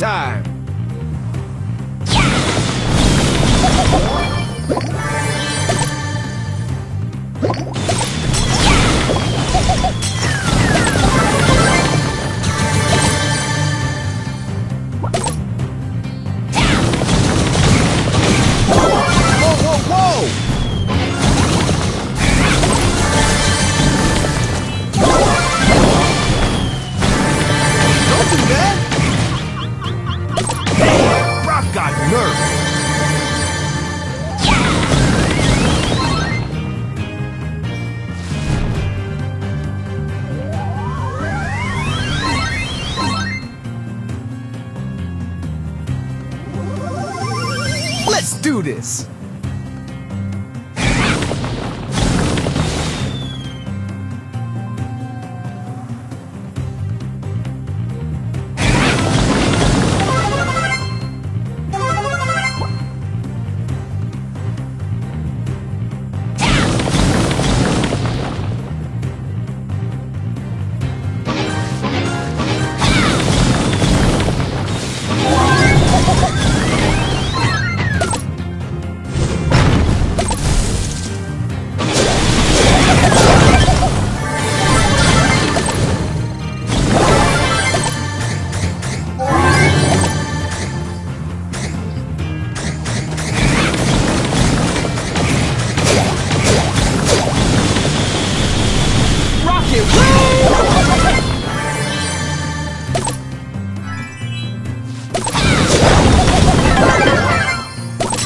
time. Let's do this!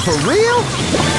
For real?